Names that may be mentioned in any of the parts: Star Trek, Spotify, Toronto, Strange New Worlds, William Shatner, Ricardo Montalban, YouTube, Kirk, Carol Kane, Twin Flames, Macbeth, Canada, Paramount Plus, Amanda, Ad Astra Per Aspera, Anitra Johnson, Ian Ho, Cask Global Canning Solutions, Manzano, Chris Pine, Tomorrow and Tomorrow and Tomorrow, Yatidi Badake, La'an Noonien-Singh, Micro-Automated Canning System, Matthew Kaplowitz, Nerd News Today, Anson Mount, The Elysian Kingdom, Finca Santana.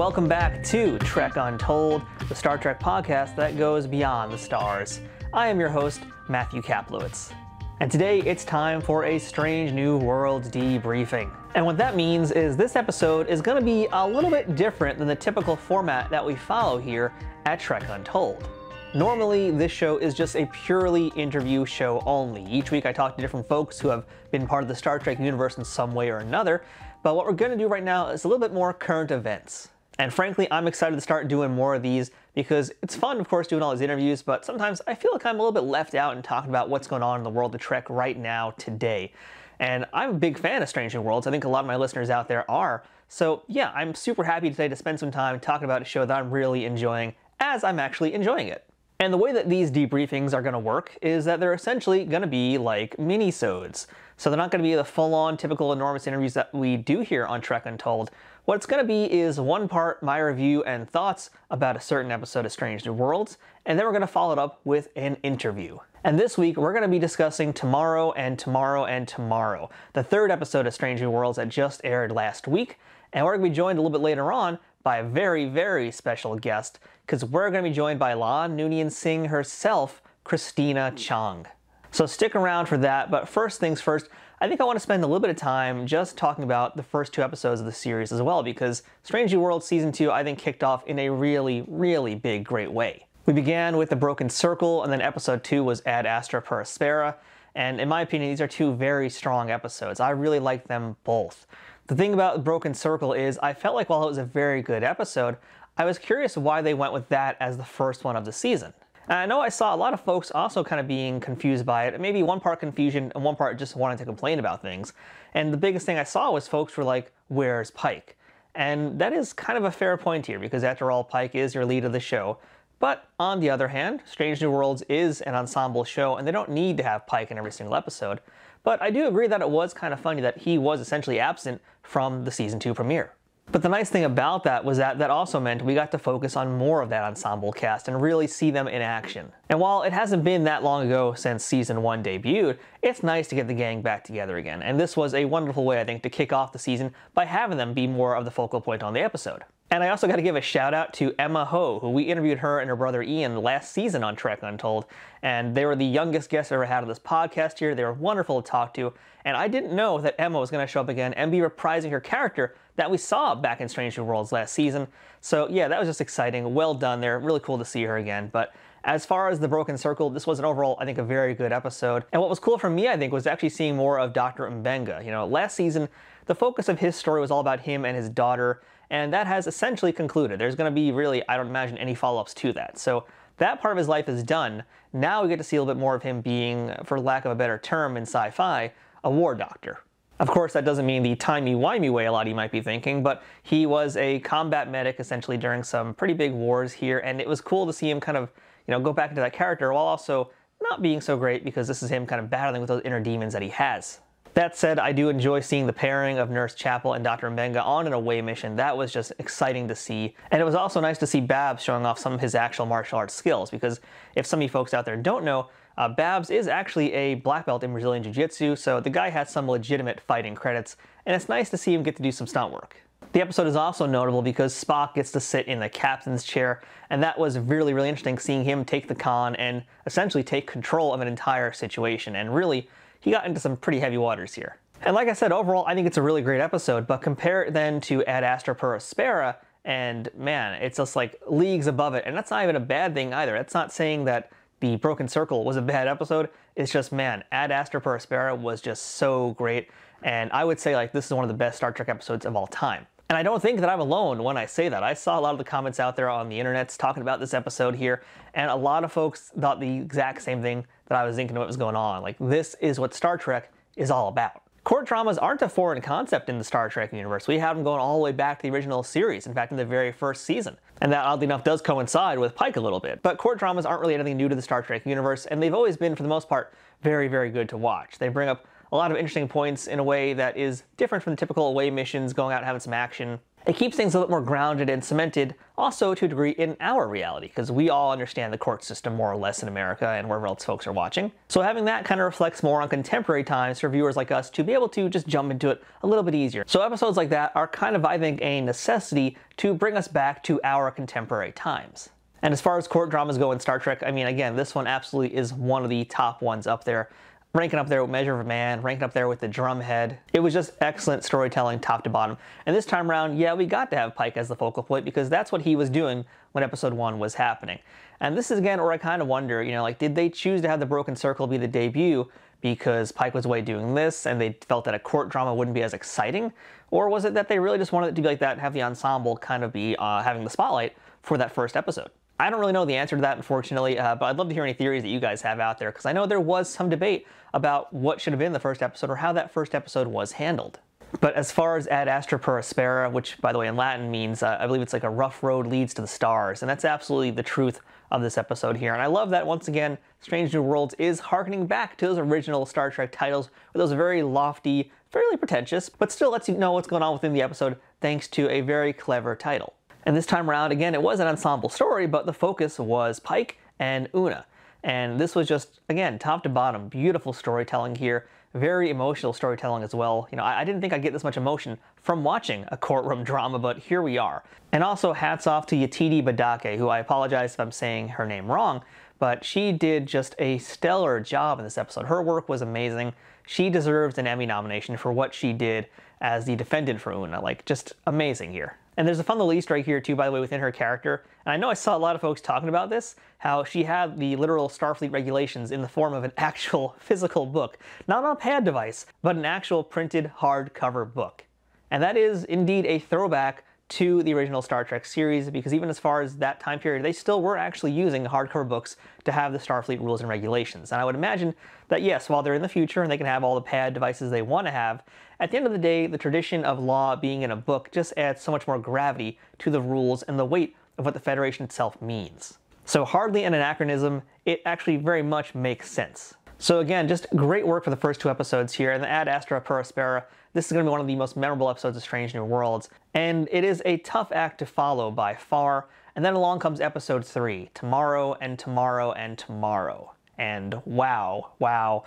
welcome back to Trek Untold, the Star Trek podcast that goes beyond the stars. I am your host, Matthew Kaplowitz. And today it's time for a Strange New Worlds debriefing. And what that means is this episode is going to be a little bit different than the typical format that we follow here at Trek Untold. Normally, this show is just a purely interview show only. Each week I talk to different folks who have been part of the Star Trek universe in some way or another, but what we're going to do right now is a little bit more current events. And frankly, I'm excited to start doing more of these because it's fun, of course, doing all these interviews, but sometimes I feel like I'm a little bit left out in talking about what's going on in the world of Trek right now, today. And I'm a big fan of Strange New Worlds. I think a lot of my listeners out there are. So yeah, I'm super happy today to spend some time talking about a show that I'm really enjoying as I'm actually enjoying it. And the way that these debriefings are going to work is that they're essentially going to be like mini-sodes. So they're not going to be the full-on, typical, enormous interviews that we do here on Trek Untold. What it's going to be is one part my review and thoughts about a certain episode of Strange New Worlds, and then we're going to follow it up with an interview. And this week, we're going to be discussing Tomorrow and Tomorrow and Tomorrow, the third episode of Strange New Worlds that just aired last week, and we're going to be joined a little bit later on by a very, very special guest, because we're going to be joined by La'an Noonien Singh herself, Christina Chong. So stick around for that, but first things first, I think I want to spend a little bit of time just talking about the first two episodes of the series as well, because Strange New Worlds Season 2 I think kicked off in a really, really big, great way. We began with The Broken Circle, and then Episode 2 was Ad Astra Per Aspera, and in my opinion, these are two very strong episodes. I really liked them both. The thing about The Broken Circle is I felt like while it was a very good episode, I was curious why they went with that as the first one of the season. And I know I saw a lot of folks also kind of being confused by it, maybe one part confusion and one part just wanted to complain about things. And the biggest thing I saw was folks were like, where's Pike? And that is kind of a fair point here because after all, Pike is your lead of the show. But on the other hand, Strange New Worlds is an ensemble show and they don't need to have Pike in every single episode. But I do agree that it was kind of funny that he was essentially absent from the season 2 premiere. But the nice thing about that was that that also meant we got to focus on more of that ensemble cast and really see them in action. And while it hasn't been that long ago since season 1 debuted, it's nice to get the gang back together again. And this was a wonderful way, I think, to kick off the season by having them be more of the focal point on the episode. And I also got to give a shout out to Emma Ho, who we interviewed her and her brother Ian last season on Trek Untold, and they were the youngest guests I ever had on this podcast here. They were wonderful to talk to, and I didn't know that Emma was going to show up again and be reprising her character that we saw back in Strange New Worlds last season. So yeah, that was just exciting. Well done there. Really cool to see her again. But as far as The Broken Circle, this was an overall, I think, a very good episode. And what was cool for me, I think, was actually seeing more of Dr. M'Benga. You know, last season, the focus of his story was all about him and his daughter, and that has essentially concluded. There's going to be really, I don't imagine, any follow-ups to that. So that part of his life is done. Now we get to see a little bit more of him being, for lack of a better term in sci-fi, a war doctor. Of course, that doesn't mean the timey-wimey way a lot of you might be thinking, but he was a combat medic essentially during some pretty big wars here, and it was cool to see him kind of, you know, go back into that character while also not being so great because this is him kind of battling with those inner demons that he has. That said, I do enjoy seeing the pairing of Nurse Chapel and Dr. M'Benga on an away mission. That was just exciting to see. And it was also nice to see Babs showing off some of his actual martial arts skills, because if some of you folks out there don't know, Babs is actually a black belt in Brazilian Jiu-Jitsu, so the guy has some legitimate fighting credits, and it's nice to see him get to do some stunt work. The episode is also notable because Spock gets to sit in the captain's chair, and that was really, really interesting seeing him take the con and essentially take control of an entire situation, and really, he got into some pretty heavy waters here. And like I said, overall, I think it's a really great episode, but compare it then to Ad Astra Per Aspera, and man, it's just like leagues above it. And that's not even a bad thing either. That's not saying that The Broken Circle was a bad episode. It's just, man, Ad Astra Per Aspera was just so great. And I would say like this is one of the best Star Trek episodes of all time. And I don't think that I'm alone when I say that. I saw a lot of the comments out there on the internets talking about this episode here, and a lot of folks thought the exact same thing that I was thinking of what was going on. Like, this is what Star Trek is all about. Court dramas aren't a foreign concept in the Star Trek universe. We have them going all the way back to the original series, in fact, in the very first season. And that, oddly enough, does coincide with Pike a little bit. But court dramas aren't really anything new to the Star Trek universe, and they've always been, for the most part, very, very good to watch. They bring up a lot of interesting points in a way that is different from the typical away missions, going out and having some action. It keeps things a little more grounded and cemented, also to a degree in our reality, because we all understand the court system more or less in America and wherever else folks are watching. So having that kind of reflects more on contemporary times for viewers like us to be able to just jump into it a little bit easier. So episodes like that are kind of, I think, a necessity to bring us back to our contemporary times. And as far as court dramas go in Star Trek, I mean, again, this one absolutely is one of the top ones up there. Ranking up there with Measure of a Man, ranking up there with The Drumhead. It was just excellent storytelling top to bottom. And this time around, yeah, we got to have Pike as the focal point because that's what he was doing when episode one was happening. And this is again where I kind of wonder, you know, like, did they choose to have The Broken Circle be the debut because Pike was away doing this and they felt that a court drama wouldn't be as exciting? Or was it that they really just wanted it to be like that and have the ensemble kind of be having the spotlight for that first episode? I don't really know the answer to that, unfortunately, but I'd love to hear any theories that you guys have out there, because I know there was some debate about what should have been the first episode or how that first episode was handled. But as far as Ad Astra Per Aspera, which, by the way, in Latin means, I believe it's like a rough road leads to the stars, and that's absolutely the truth of this episode here. And I love that, once again, Strange New Worlds is harkening back to those original Star Trek titles with those very lofty, fairly pretentious, but still lets you know what's going on within the episode thanks to a very clever title. And this time around, again, it was an ensemble story, but the focus was Pike and Una. And this was just, again, top to bottom, beautiful storytelling here, very emotional storytelling as well. You know, I didn't think I'd get this much emotion from watching a courtroom drama, but here we are. And also hats off to Yatidi Badake, who I apologize if I'm saying her name wrong, but she did just a stellar job in this episode. Her work was amazing. She deserves an Emmy nomination for what she did as the defendant for Una, like, just amazing here. And there's a fun little Easter egg here too, by the way, within her character. And I know I saw a lot of folks talking about this, how she had the literal Starfleet regulations in the form of an actual physical book. Not on a pad device, but an actual printed hardcover book. And that is indeed a throwback to the original Star Trek series, because even as far as that time period, they still were actually using hardcover books to have the Starfleet rules and regulations. And I would imagine that, yes, while they're in the future and they can have all the pad devices they want to have, at the end of the day, the tradition of law being in a book just adds so much more gravity to the rules and the weight of what the Federation itself means. So hardly an anachronism, it actually very much makes sense. So again, just great work for the first two episodes here, and the Ad Astra Per Aspera, this is going to be one of the most memorable episodes of Strange New Worlds, and it is a tough act to follow by far. And then along comes episode 3, Tomorrow and Tomorrow and Tomorrow. And wow, wow,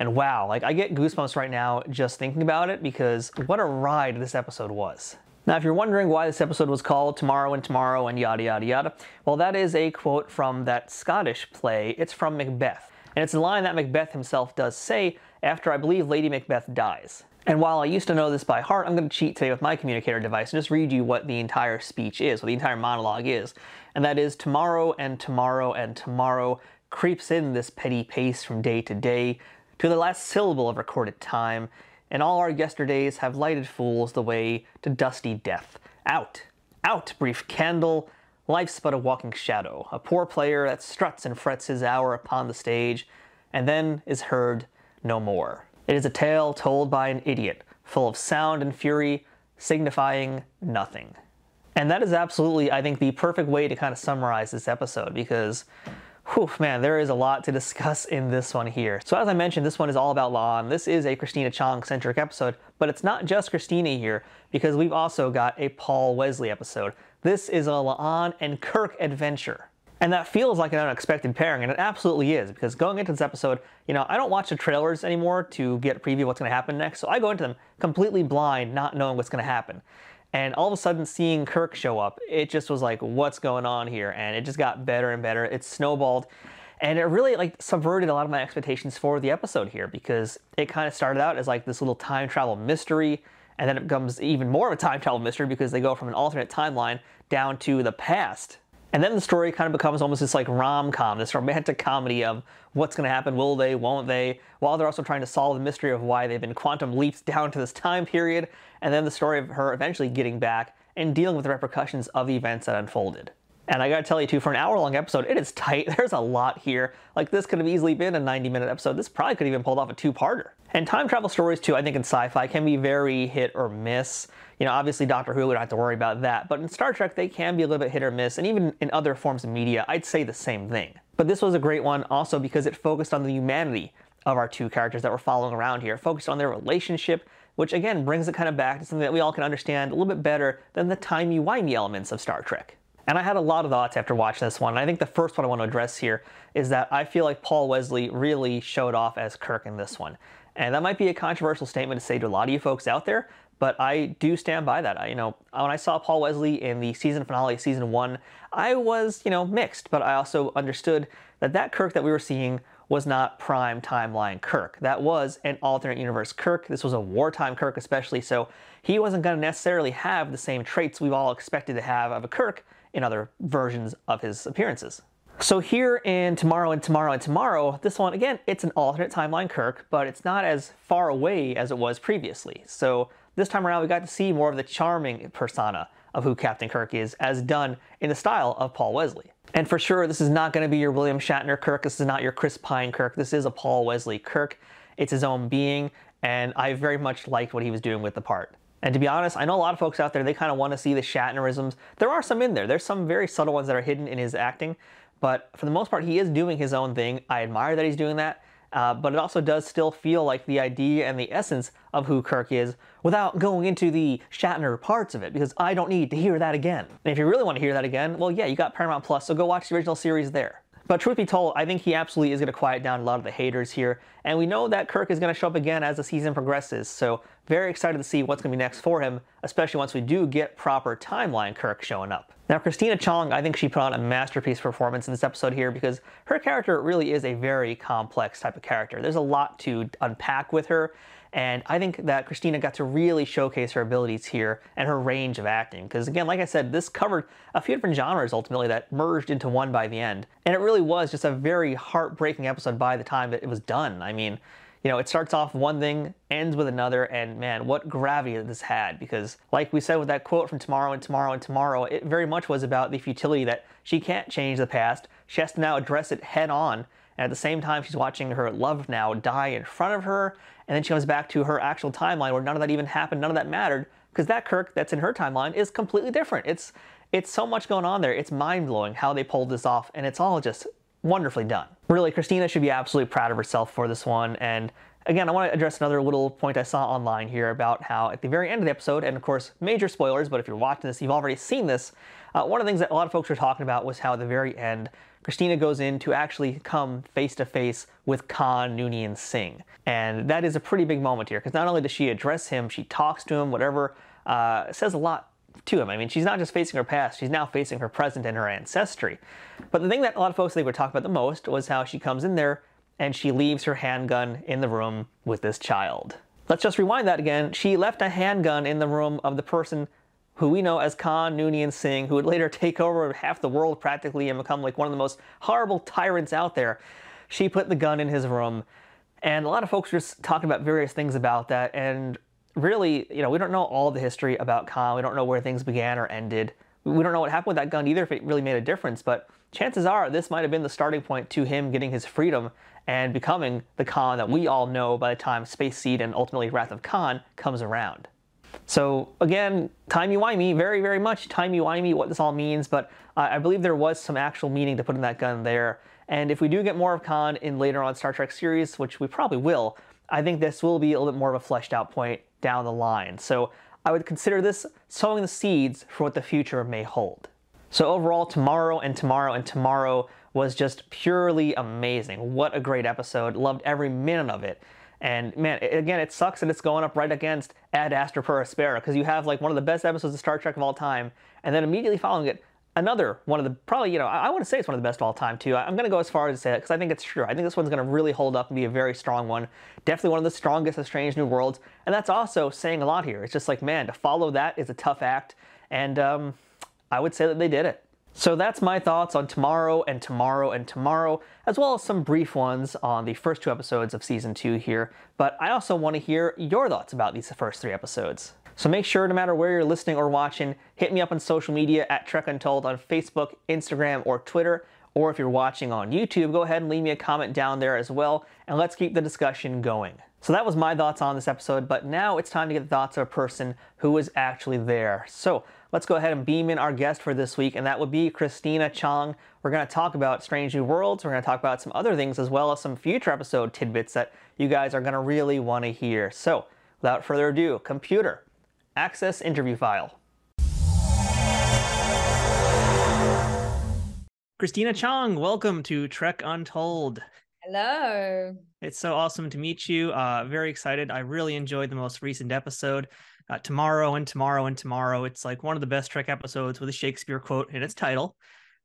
and wow. Like, I get goosebumps right now just thinking about it, because what a ride this episode was. Now, if you're wondering why this episode was called Tomorrow and Tomorrow and yada yada yada, well, that is a quote from that Scottish play. It's from Macbeth. And it's a line that Macbeth himself does say after, I believe, Lady Macbeth dies. And while I used to know this by heart, I'm going to cheat today with my communicator device and just read you what the entire speech is, what the entire monologue is. And that is, tomorrow and tomorrow and tomorrow creeps in this petty pace from day to day, to the last syllable of recorded time, and all our yesterdays have lighted fools the way to dusty death. Out! Out, brief candle! Life's but a walking shadow, a poor player that struts and frets his hour upon the stage, and then is heard no more. It is a tale told by an idiot, full of sound and fury, signifying nothing. And that is absolutely, I think, the perfect way to kind of summarize this episode, because, whew, man, there is a lot to discuss in this one here. So as I mentioned, this one is all about La'an. This is a Christina Chong-centric episode, but it's not just Christina here, because we've also got a Paul Wesley episode. This is a La'an and Kirk adventure. And that feels like an unexpected pairing, and it absolutely is, because going into this episode, you know, I don't watch the trailers anymore to get a preview of what's going to happen next, so I go into them completely blind, not knowing what's going to happen. And all of a sudden, seeing Kirk show up, it just was like, what's going on here? And it just got better and better. It snowballed, and it really, like, subverted a lot of my expectations for the episode here, because it kind of started out as, like, this little time travel mystery, and then it becomes even more of a time travel mystery because they go from an alternate timeline down to the past. And then the story kind of becomes almost this like rom-com, this romantic comedy of what's going to happen, will they, won't they, while they're also trying to solve the mystery of why they've been quantum leaps down to this time period, and then the story of her eventually getting back and dealing with the repercussions of the events that unfolded. And I gotta tell you too, for an hour-long episode, it is tight. There's a lot here. Like, this could have easily been a 90-minute episode. This probably could have even pulled off a two-parter. And time travel stories too, I think in sci-fi, can be very hit or miss. You know, obviously Doctor Who, we don't have to worry about that. But in Star Trek, they can be a little bit hit or miss. And even in other forms of media, I'd say the same thing. But this was a great one also because it focused on the humanity of our two characters that we're following around here, focused on their relationship, which again brings it kind of back to something that we all can understand a little bit better than the timey-wimey elements of Star Trek. And I had a lot of thoughts after watching this one, and I think the first one I want to address here is that I feel like Paul Wesley really showed off as Kirk in this one. And that might be a controversial statement to say to a lot of you folks out there, but I do stand by that. When I saw Paul Wesley in the season finale of season one, I was, mixed, but I also understood that that Kirk that we were seeing was not prime timeline Kirk. That was an alternate universe Kirk. This was a wartime Kirk especially, so he wasn't going to necessarily have the same traits we've all expected to have of a Kirk in other versions of his appearances. So here in Tomorrow and Tomorrow and Tomorrow, this one, again, it's an alternate timeline Kirk, but it's not as far away as it was previously. So this time around, we got to see more of the charming persona of who Captain Kirk is, as done in the style of Paul Wesley. And for sure, this is not going to be your William Shatner Kirk. This is not your Chris Pine Kirk. This is a Paul Wesley Kirk. It's his own being, and I very much liked what he was doing with the part. And to be honest, I know a lot of folks out there, they kind of want to see the Shatnerisms. There are some in there. There's some very subtle ones that are hidden in his acting, but for the most part, he is doing his own thing. I admire that he's doing that. But it also does still feel like the idea and the essence of who Kirk is without going into the Shatner parts of it, because I don't need to hear that again. And if you really want to hear that again, well, yeah, you got Paramount Plus, so go watch the original series there. But truth be told, I think he absolutely is going to quiet down a lot of the haters here, and we know that Kirk is going to show up again as the season progresses, so very excited to see what's going to be next for him, especially once we do get proper timeline Kirk showing up. Now, Christina Chong, I think she put on a masterpiece performance in this episode here, because her character really is a very complex type of character. There's a lot to unpack with her, and I think that Christina got to really showcase her abilities here and her range of acting. Because again, like I said, this covered a few different genres ultimately that merged into one by the end. And it really was just a very heartbreaking episode by the time that it was done. I mean, it starts off one thing, ends with another, and man, what gravity this had. Because like we said with that quote from Tomorrow and Tomorrow and Tomorrow, it very much was about the futility that she can't change the past. She has to now address it head on. And at the same time, she's watching her love now die in front of her. And then she comes back to her actual timeline where none of that even happened, none of that mattered. Because that Kirk that's in her timeline is completely different. It's so much going on there. It's mind-blowing how they pulled this off, and it's all just wonderfully done. Really, Christina should be absolutely proud of herself for this one. And again, I want to address another little point I saw online here about how at the very end of the episode, and of course, major spoilers, but if you're watching this, you've already seen this. One of the things that a lot of folks were talking about was how at the very end, Christina goes in to actually come face-to-face with Khan Noonien Singh. And that is a pretty big moment here, because not only does she address him, she talks to him, whatever, says a lot to him. I mean, she's not just facing her past, she's now facing her present and her ancestry. But the thing that a lot of folks, were talking about the most was how she comes in there and she leaves her handgun in the room with this child. Let's just rewind that again. She left a handgun in the room of the person who we know as Khan Noonien Singh, who would later take over half the world practically and become like one of the most horrible tyrants out there. She put the gun in his room, and a lot of folks were talking about various things about that, and really, we don't know all the history about Khan. We don't know where things began or ended. We don't know what happened with that gun either, if it really made a difference, but chances are this might have been the starting point to him getting his freedom and becoming the Khan that we all know by the time Space Seed and ultimately Wrath of Khan comes around. So again, timey-wimey, very, very much timey-wimey what this all means, but I believe there was some actual meaning to putting that gun there. And if we do get more of Khan in later on Star Trek series, which we probably will, I think this will be a little bit more of a fleshed out point down the line. So I would consider this sowing the seeds for what the future may hold. So overall, Tomorrow and Tomorrow and Tomorrow was just purely amazing. What a great episode. Loved every minute of it. And man, again, it sucks that it's going up right against Ad Astra Per Aspera, because you have like one of the best episodes of Star Trek of all time, and then immediately following it, another one of the, probably, I want to say it's one of the best of all time too. I'm going to go as far as to say that because I think it's true. I think this one's going to really hold up and be a very strong one. Definitely one of the strongest of Strange New Worlds, and that's also saying a lot here. It's just like, man, to follow that is a tough act, and I would say that they did it. So that's my thoughts on Tomorrow and Tomorrow and Tomorrow, as well as some brief ones on the first two episodes of season 2 here, but I also want to hear your thoughts about these first 3 episodes. So make sure, no matter where you're listening or watching, hit me up on social media at Trek Untold on Facebook, Instagram, or Twitter, or if you're watching on YouTube, go ahead and leave me a comment down there as well, and let's keep the discussion going. So that was my thoughts on this episode, but now it's time to get the thoughts of a person who was actually there. So let's go ahead and beam in our guest for this week, and that would be Christina Chong. We're going to talk about Strange New Worlds, we're going to talk about some other things, as well as some future episode tidbits that you guys are going to really want to hear. So without further ado, computer, access interview file. Christina Chong, welcome to Trek Untold. Hello. It's so awesome to meet you. Very excited. I really enjoyed the most recent episode, Tomorrow and Tomorrow and Tomorrow. It's like one of the best Trek episodes with a Shakespeare quote in its title.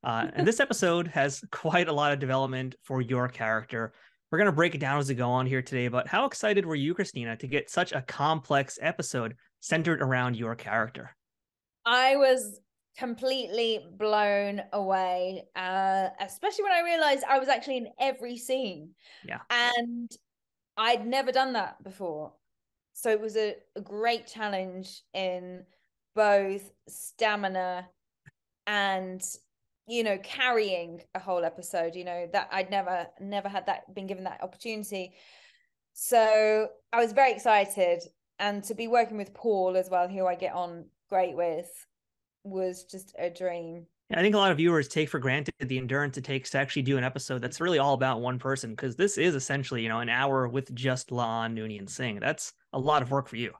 And this episode has quite a lot of development for your character. We're going to break it down as we go on here today, but how excited were you, Christina, to get such a complex episode centered around your character? I was completely blown away, especially when I realized I was actually in every scene. Yeah. And I'd never done that before. So it was a great challenge in both stamina and, you know, carrying a whole episode, you know, that I'd never had that, been given that opportunity. So I was very excited, and to be working with Paul as well, who I get on great with, was just a dream. I think a lot of viewers take for granted the endurance it takes to actually do an episode that's really all about one person, because this is essentially, you know, an hour with just La'an Noonien Singh. That's a lot of work for you.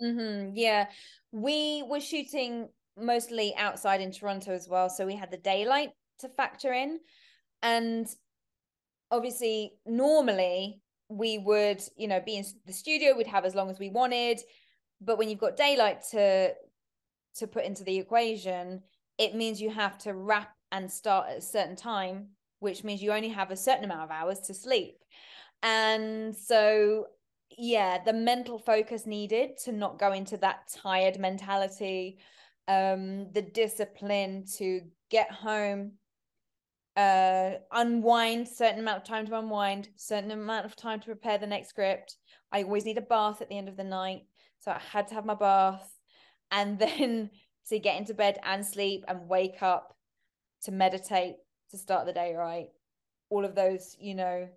Yeah, we were shooting mostly outside in Toronto as well, so we had the daylight to factor in, and obviously normally we would, you know, be in the studio, we'd have as long as we wanted, but when you've got daylight to put into the equation, it means you have to wrap and start at a certain time, which means you only have a certain amount of hours to sleep. And so, yeah, the mental focus needed to not go into that tired mentality, the discipline to get home, unwind, certain amount of time to unwind, certain amount of time to prepare the next script. I always need a bath at the end of the night, so I had to have my bath. And then to get into bed and sleep and wake up, to meditate, to start the day right. All of those, you know,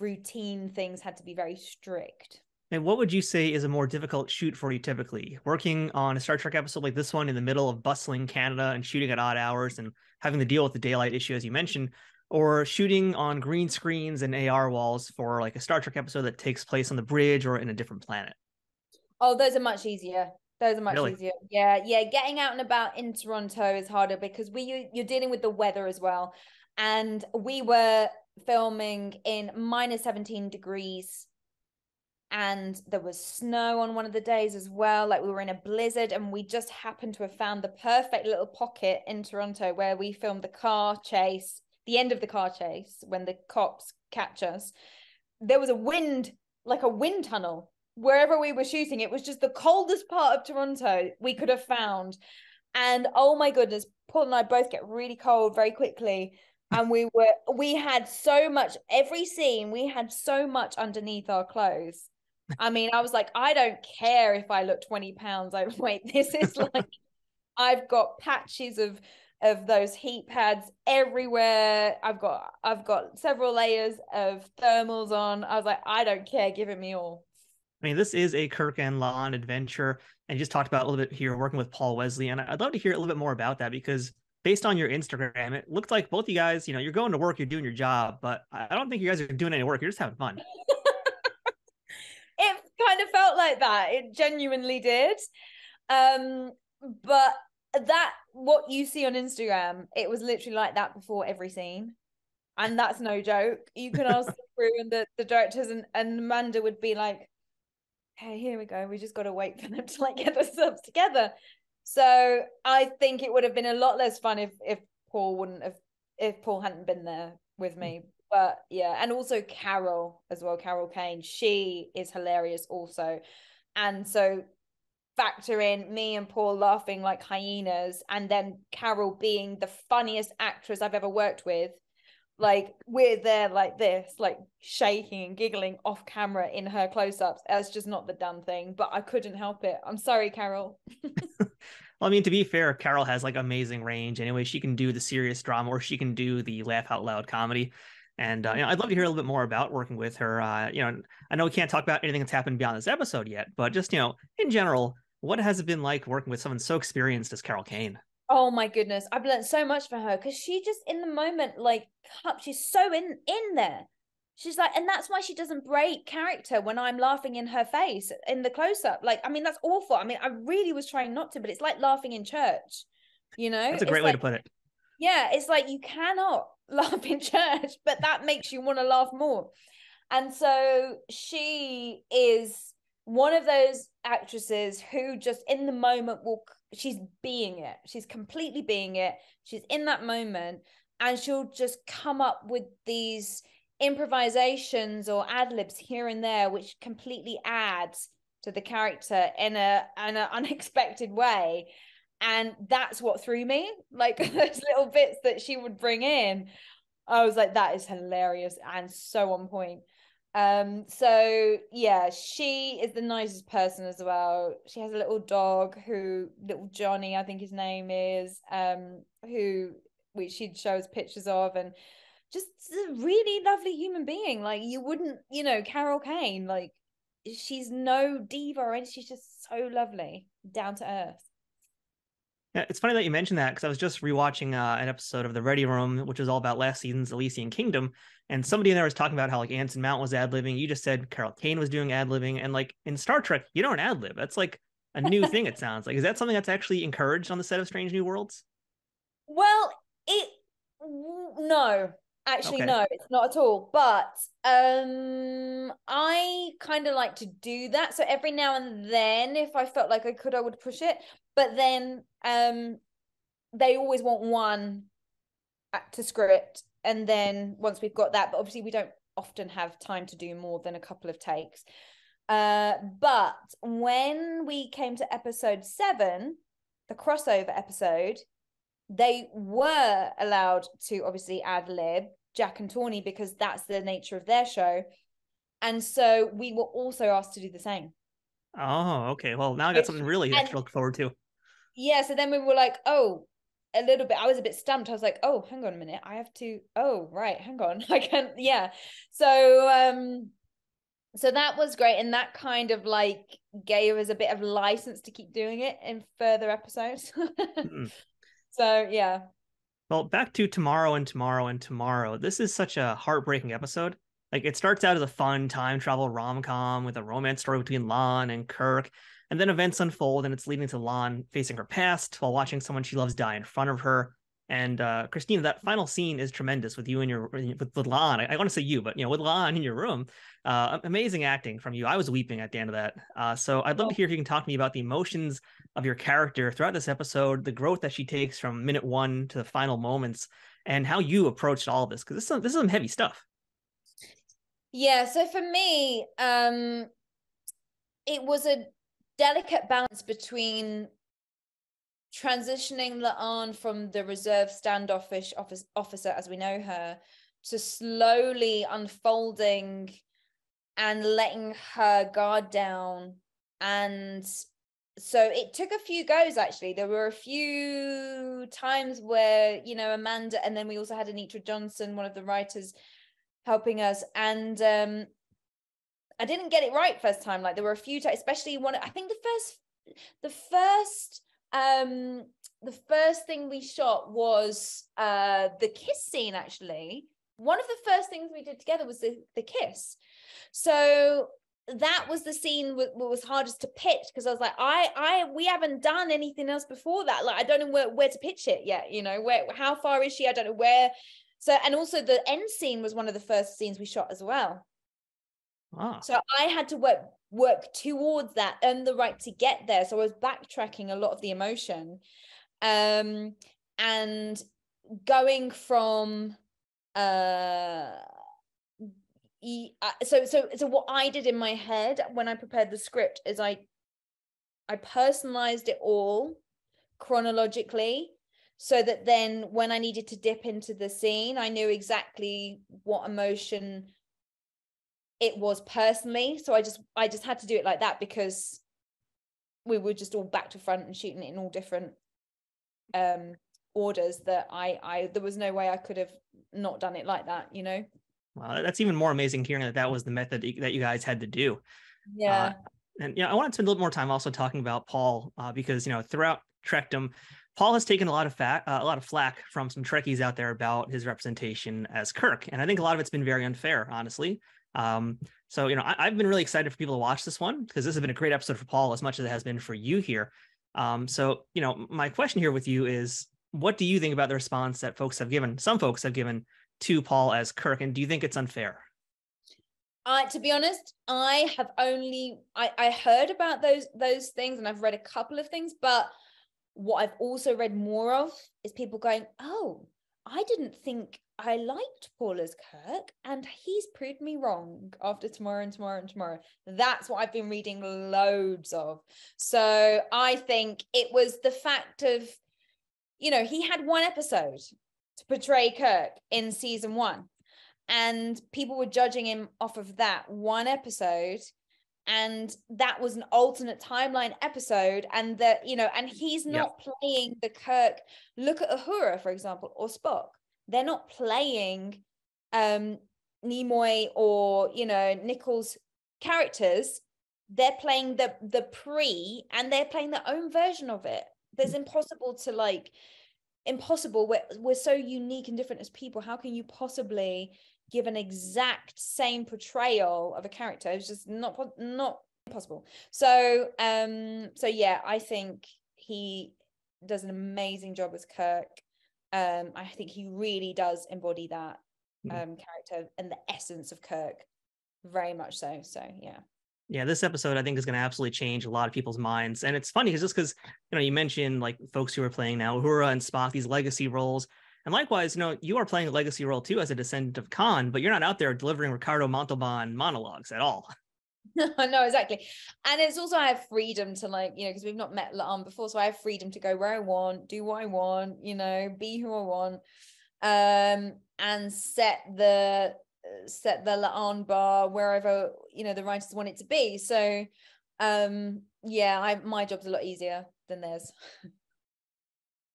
routine things had to be very strict. And what would you say is a more difficult shoot for you typically? Working on a Star Trek episode like this one in the middle of bustling Canada and shooting at odd hours and having to deal with the daylight issue, as you mentioned, or shooting on green screens and AR walls for like a Star Trek episode that takes place on the bridge or in a different planet? Oh, those are much easier. Those are much easier. Yeah. Getting out and about in Toronto is harder because you're dealing with the weather as well. And we were filming in minus 17 degrees. And there was snow on one of the days as well. Like, we were in a blizzard, and we just happened to have found the perfect little pocket in Toronto where we filmed the car chase, the end of the car chase, when the cops catch us. There was a wind, like a wind tunnel. Wherever we were shooting, it was just the coldest part of Toronto we could have found. And oh my goodness, Paul and I both get really cold very quickly. And we had so much, every scene, we had so much underneath our clothes. I mean, I was like, I don't care if I look 20 pounds overweight. This is like, I've got patches of those heat pads everywhere. I've got several layers of thermals on. I was like, I don't care, give it me all. I mean, this is a Kirk and La'an adventure, and you just talked about a little bit here working with Paul Wesley, and I'd love to hear a little bit more about that, because based on your Instagram, it looked like both you guys, you know, you're going to work, you're doing your job, but I don't think you guys are doing any work. You're just having fun. It kind of felt like that. It genuinely did. But that, what you see on Instagram, it was literally like that before every scene. And that's no joke. You can ask the crew and the directors, and Amanda would be like, hey, here we go. We just got to wait for them to like get themselves together. So I think it would have been a lot less fun if Paul hadn't been there with me. But yeah, and also Carol as well, Carol Kane. She is hilarious also. And so factor in me and Paul laughing like hyenas, and then Carol being the funniest actress I've ever worked with. Like, we're there like this, like shaking and giggling off camera in her close-ups. That's just not the done thing, but I couldn't help it. I'm sorry, Carol. Well, I mean, to be fair, Carol has like amazing range anyway. She can do the serious drama, or she can do the laugh out loud comedy. And I'd love to hear a little bit more about working with her. I know we can't talk about anything that's happened beyond this episode yet, but just, in general, what has it been like working with someone so experienced as Carol Kane? Oh my goodness, I've learned so much from her, because she just in the moment, she's so in there. She's like, and that's why she doesn't break character when I'm laughing in her face in the close-up. That's awful. I really was trying not to, but it's like laughing in church, That's a great way to put it. Yeah, it's like you cannot laugh in church, but that makes you want to laugh more. And so she is one of those actresses who just in the moment she's being it. She's completely being it. She's in that moment, and she'll just come up with these improvisations or ad libs here and there, which completely adds to the character in an unexpected way. And that's what threw me, those little bits that she would bring in. I was like, that is hilarious and so on point. So yeah, she is the nicest person as well. She has a little dog little Johnny, I think his name is, which she shows pictures of, and just a really lovely human being. You wouldn't, Carol Kane, she's no diva, and she's just so lovely, down to earth. Yeah, it's funny that you mentioned that, because I was just rewatching an episode of The Ready Room, which was all about last season's Elysian Kingdom, and somebody in there was talking about how Anson Mount was ad-libbing. You just said Carol Kane was doing ad-libbing, and in Star Trek, you don't ad-lib. That's a new thing, it sounds like. Is that something that's actually encouraged on the set of Strange New Worlds? Well, no. Actually, okay. No, it's not at all. But I kind of like to do that. So every now and then, if I felt like I could, I would push it. But then they always want one to script. And then once we've got that, but obviously we don't often have time to do more than a couple of takes. But when we came to episode 7, the crossover episode, they were allowed to obviously ad-lib Jack and Tawny, because that's the nature of their show. And so we were also asked to do the same. Oh, okay. Well, now I got something really to look forward to. Yeah. So then we were like, oh, a little bit. I was a bit stumped. I was like, oh, hang on a minute. Hang on. I can't. Yeah. So, so that was great. And that kind of gave us a bit of license to keep doing it in further episodes. Mm-mm. So, yeah. Well, back to Tomorrow and Tomorrow and Tomorrow. This is such a heartbreaking episode. It starts out as a fun time travel rom-com with a romance story between La'an and Kirk, and then events unfold, and it's leading to La'an facing her past while watching someone she loves die in front of her. And Christina, that final scene is tremendous with you and with La'an. I want to say you, but with La'an in your room, amazing acting from you. I was weeping at the end of that. So I'd love to hear if you can talk to me about the emotions of your character throughout this episode, the growth that she takes from minute one to the final moments, and how you approached all of this, because this is some heavy stuff. Yeah. So for me, it was a delicate balance between transitioning La'an from the reserve standoffish officer as we know her to slowly unfolding and letting her guard down. And so it took a few goes, actually. There were a few times where, Amanda, and then we also had Anitra Johnson, one of the writers, helping us. And I didn't get it right first time. There were a few times, especially one, I think the first thing we shot was the kiss scene. Actually, one of the first things we did together was the kiss. So that was the scene was hardest to pitch, because I was like, we haven't done anything else before that. I don't know where to pitch it yet. How far is she? I don't know where. So, and also the end scene was one of the first scenes we shot as well. Wow. So I had to work towards that, earn the right to get there. So I was backtracking a lot of the emotion, and going from so what I did in my head when I prepared the script is I personalized it all chronologically, so that then when I needed to dip into the scene, I knew exactly what emotion it was personally. So I just had to do it like that, because we were just all back to front and shooting it in all different orders, that there was no way I could have not done it like that. Wow, that's even more amazing hearing that that was the method that you guys had to do. Yeah. And yeah, I want to spend a little more time also talking about Paul, because, you know, throughout Trekdom, Paul has taken a lot of flack from some Trekkies out there about his representation as Kirk. And I think a lot of it's been very unfair, honestly. So, you know, I've been really excited for people to watch this one, because this has been a great episode for Paul as much as it has been for you here. So, you know, my question here with you is, what do you think about the response that folks have given? Some folks have given to Paul as Kirk, and do you think it's unfair? To be honest, I have only I heard about those things, and I've read a couple of things, but what I've also read more of is people going, oh, I didn't think I liked Paul as Kirk, and he's proved me wrong after Tomorrow and Tomorrow and Tomorrow. That's what I've been reading loads of. So I think it was the fact of, you know, he had one episode to portray Kirk in season one, and people were judging him off of that one episode. And that was an alternate timeline episode, and that, you know, and he's not playing the Kirk. Look at Uhura, for example, or Spock. They're not playing Nimoy or, you know, Nichols characters. They're playing the pre, and they're playing their own version of it. That's impossible to like. Impossible. We're so unique and different as people. How can you possibly give an exact same portrayal of a character? It's just not possible. So yeah, I think he does an amazing job as Kirk. I think he really does embody that character and the essence of Kirk very much so. So yeah. Yeah, this episode I think is going to absolutely change a lot of people's minds, and it's funny because just because, you know, you mentioned like folks who are playing now Uhura and Spock, these legacy roles. And likewise, you know, you are playing a legacy role too as a descendant of Khan, but you're not out there delivering Ricardo Montalban monologues at all. No, exactly. And it's also, I have freedom to, like, you know, because we've not met La'an before, so I have freedom to go where I want, do what I want, you know, be who I want, and set the La'an bar wherever, you know, the writers want it to be. So, yeah, my job's a lot easier than theirs.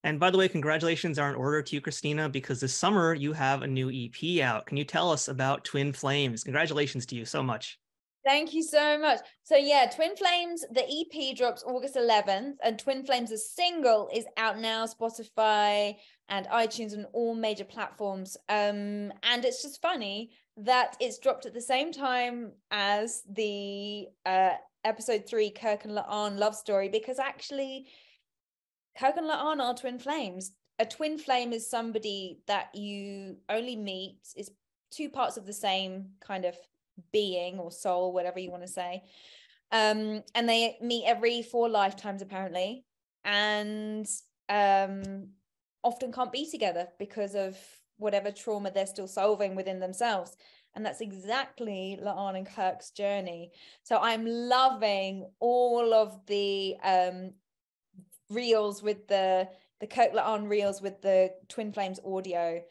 And by the way, congratulations are in order to you, Christina, because this summer you have a new EP out. Can you tell us about Twin Flames? Congratulations to you so much. Thank you so much. So yeah, Twin Flames, the EP drops August 11th, and Twin Flames, the single, is out now, Spotify and iTunes and all major platforms. And it's just funny that it's dropped at the same time as the episode 3, Kirk and La'an love story, because actually, Kirk and La'an are twin flames. A twin flame is somebody that you only meet, is two parts of the same kind of being or soul, whatever you want to say. And they meet every 4 lifetimes apparently, and often can't be together because of whatever trauma they're still solving within themselves. And that's exactly La'an and Kirk's journey. So I'm loving all of the reels with the Kirk La'an reels with the Twin Flames audio.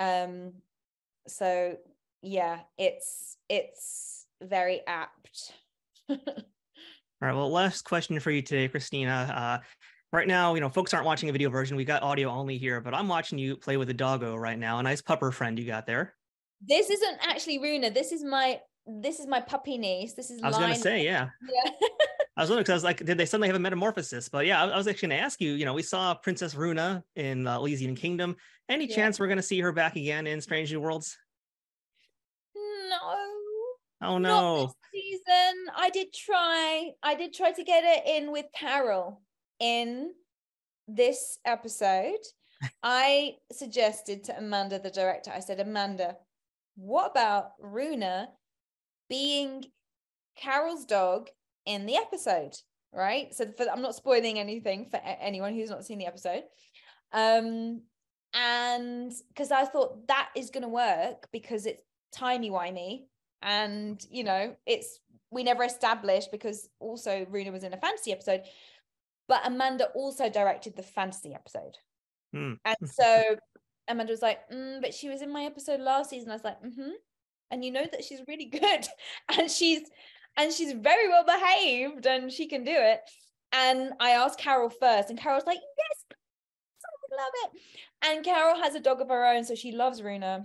So yeah, it's very apt. All right, well, last question for you today, Christina. Right now, you know, folks aren't watching a video version, we got audio only here, but I'm watching you play with a doggo right now, a nice pupper friend you got there. This isn't actually Runa, this is my puppy niece. This is, I was gonna say, yeah. I was wondering, because I was like, did they suddenly have a metamorphosis? But yeah, I was actually going to ask you, you know, we saw Princess Runa in The Elysian Kingdom. Any chance we're going to see her back again in Strange New Worlds? No. Oh, no. Not this season. I did try to get it in with Carol in this episode. I suggested to Amanda, the director, I said, Amanda, what about Runa being Carol's dog in the episode, right? So I'm not spoiling anything for anyone who's not seen the episode, and because I thought that is going to work, because it's timey-wimey, and, you know, it's, we never established, because also Runa was in a fantasy episode, but Amanda also directed the fantasy episode, and so Amanda was like, but she was in my episode last season. I was like, and you know that she's really good, and she's very well behaved, and she can do it. And I asked Carol first, and Carol's like, yes, I love it. And Carol has a dog of her own, so she loves Runa.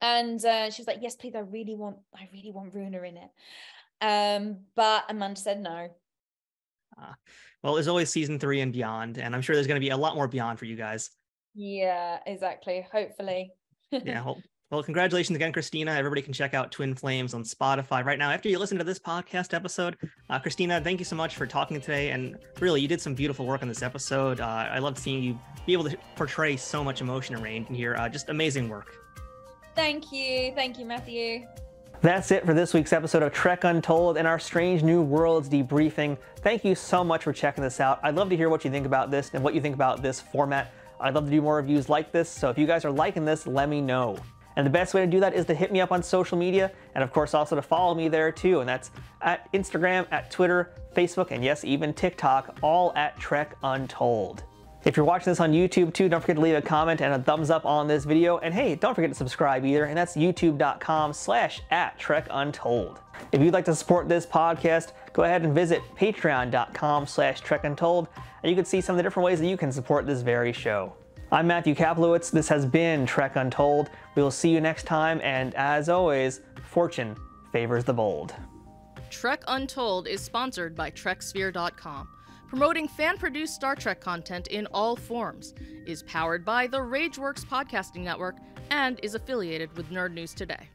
And she was like, yes, please, I really want Runa in it. But Amanda said no. Well, there's always season 3 and beyond, and I'm sure there's going to be a lot more beyond for you guys. Yeah, exactly. Hopefully. Yeah. Well, congratulations again, Christina. Everybody can check out Twin Flames on Spotify right now. After you listen to this podcast episode, Christina, thank you so much for talking today. And really, you did some beautiful work on this episode. I loved seeing you be able to portray so much emotion and range in here. Just amazing work. Thank you. Thank you, Matthew. That's it for this week's episode of Trek Untold and our Strange New Worlds debriefing. Thank you so much for checking this out. I'd love to hear what you think about this and what you think about this format. I'd love to do more reviews like this. So if you guys are liking this, let me know. And the best way to do that is to hit me up on social media, and of course also to follow me there too. And that's at Instagram, at Twitter, Facebook, and yes, even TikTok, all at Trek Untold. If you're watching this on YouTube too, don't forget to leave a comment and a thumbs up on this video. And hey, don't forget to subscribe either, and that's youtube.com/@trekuntold. If you'd like to support this podcast, go ahead and visit patreon.com/trekuntold, and you can see some of the different ways that you can support this very show. I'm Matthew Kaplowitz. This has been Trek Untold. We will see you next time, and as always, fortune favors the bold. Trek Untold is sponsored by TrekSphere.com. Promoting fan-produced Star Trek content in all forms, is powered by the RageWorks Podcasting Network, and is affiliated with Nerd News Today.